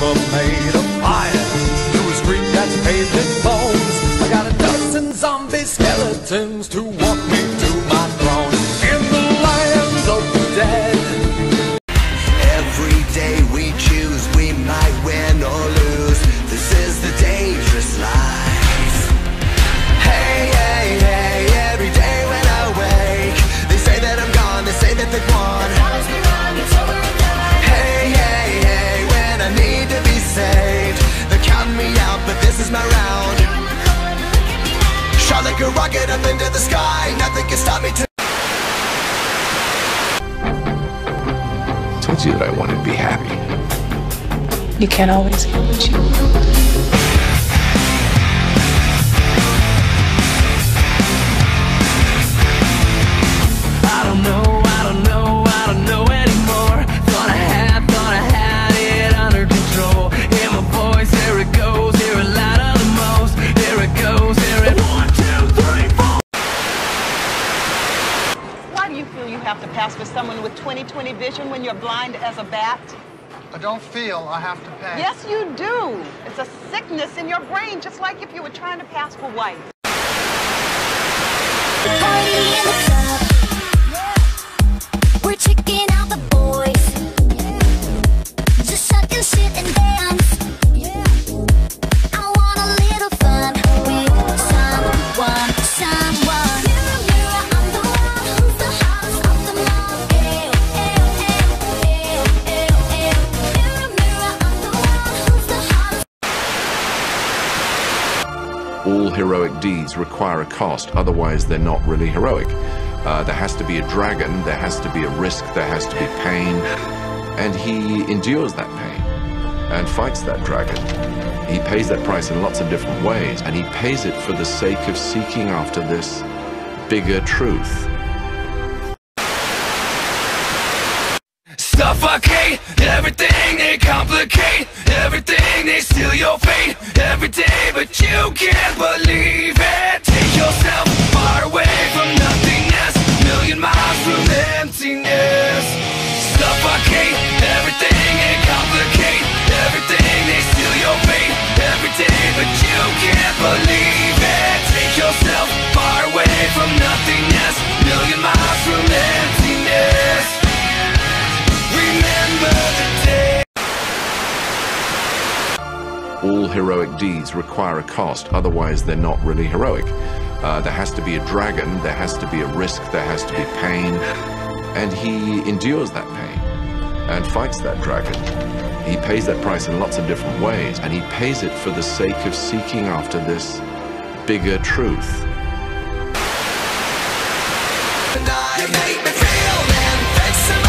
river made of fire, through a street that's paved in bones. I got a dozen zombie skeletons to walk me to my throne in the lands of the dead. Every day we choose, we might win or lose. This is the dangerous life. Hey, hey, hey, every day when I wake, they say that I'm gone, they say that they're gone. My round. Shot like a rocket up into the sky. Nothing can stop me. I told you that I wanted to be happy. You can't always get what you want. I don't know anymore. Thought I had it under control. Hear my voice, here it goes. Have to pass for someone with 20/20 vision when you're blind as a bat? I don't feel I have to pass. Yes, you do. It's a sickness in your brain, just like if you were trying to pass for white. Party in the club. Yeah. We're checking out the boys. Yeah. Just sucking shit and dance. Yeah. I want a little fun with someone. All heroic deeds require a cost, otherwise they're not really heroic. There has to be a dragon, there has to be a risk, there has to be pain, and he endures that pain and fights that dragon. He pays that price in lots of different ways, and he pays it for the sake of seeking after this bigger truth. Suffocate everything they complicate, everything they steal your fate every day, but you can't believe it. Take yourself far away from nothingness, million miles from emptiness. Suffocate everything they complicate, everything they steal your fate every day, but you can't believe it. Take yourself far away from nothingness, million miles from emptiness. All heroic deeds require a cost, otherwise they're not really heroic. There has to be a dragon, there has to be a risk, there has to be pain, and he endures that pain and fights that dragon. He pays that price in lots of different ways, and he pays it for the sake of seeking after this bigger truth. You make me feel invincible.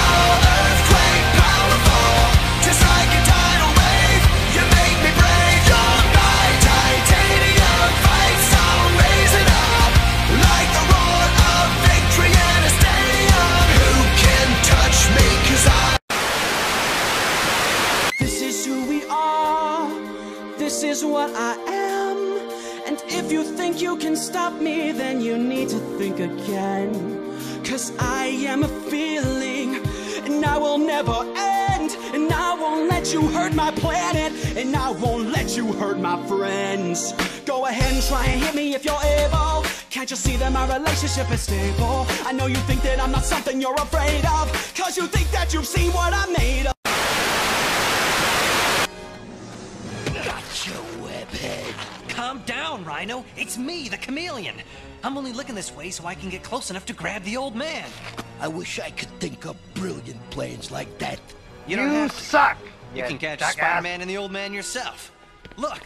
Is what I am, and if you think you can stop me, then you need to think again, 'cause I am a feeling, and I will never end, and I won't let you hurt my planet, and I won't let you hurt my friends. Go ahead and try and hit me if you're able. Can't you see that my relationship is stable? I know you think that I'm not something you're afraid of, 'cause you think that you've seen what I'm made of. Calm down, Rhino. It's me, the chameleon. I'm only looking this way so I can get close enough to grab the old man. I wish I could think up brilliant plans like that. You suck! You can catch Spider-Man and the old man yourself. Look.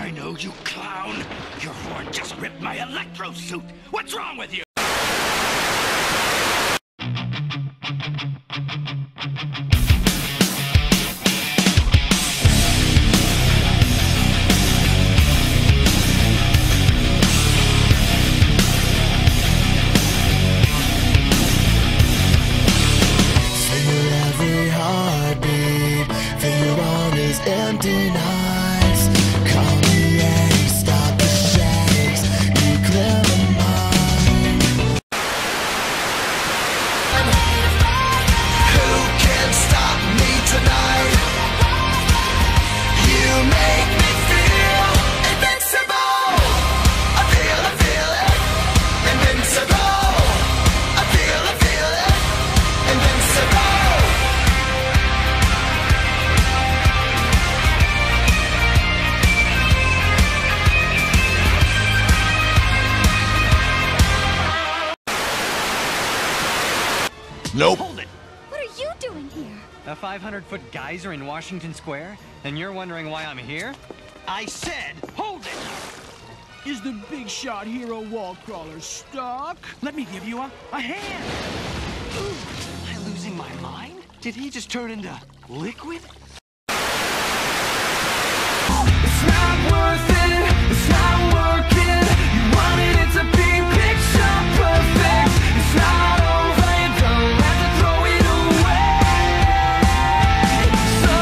Rhino, you clown. Your horn just ripped my electro suit. What's wrong with you? Empty nights, call me and stop the shakes, be clear of mind. Nope. Hold it. What are you doing here? A 500-foot geyser in Washington Square? And you're wondering why I'm here? I said, hold it! Is the big shot hero wall crawler stuck? Let me give you a hand! Ooh, am I losing my mind? Did he just turn into liquid? It's not worth it, it's not working. You wanted it to be picture perfect. It's not over, you don't have to throw it away. So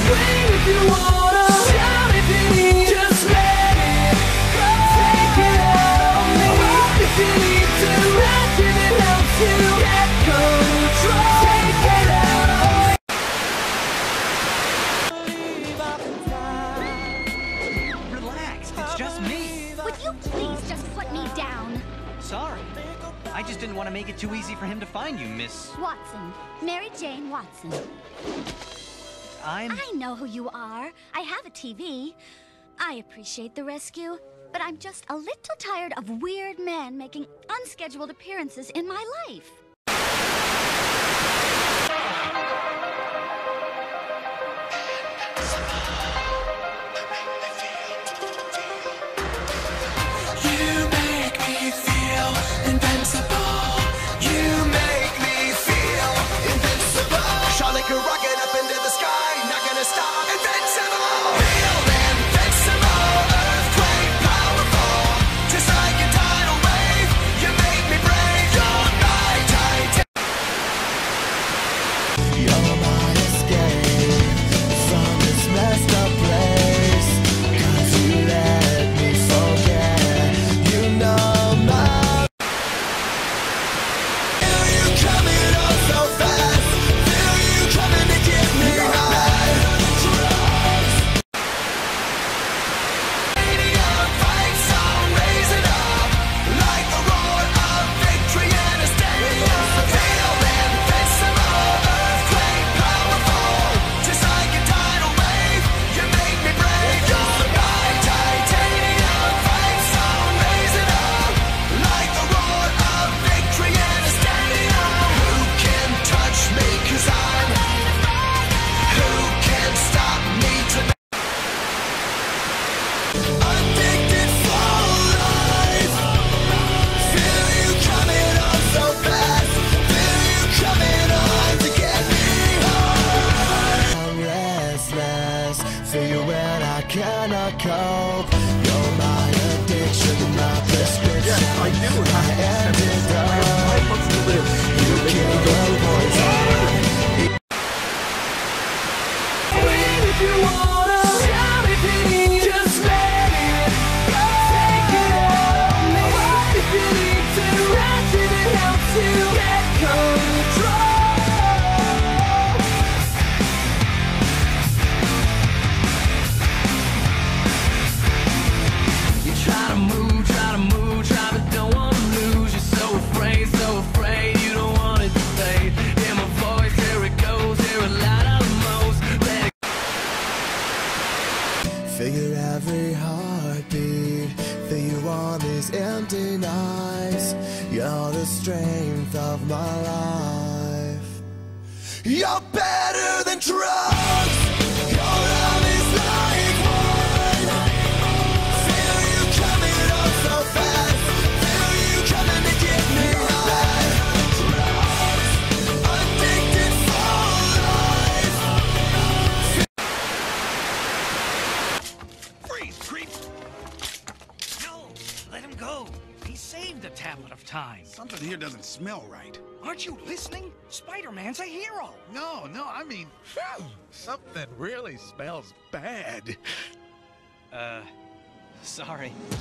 scream if you wanna, shout if you need, just let it go. Take it out on me, rock if you need to, rock if it helps you get control. Take it out. Sorry. I just didn't want to make it too easy for him to find you, Miss... Watson. Mary Jane Watson. I know who you are. I have a TV. I appreciate the rescue, but I'm just a little tired of weird men making unscheduled appearances in my life. Smell right. Aren't you listening? Spider-Man's a hero. No, I mean, phew, something really smells bad. Sorry.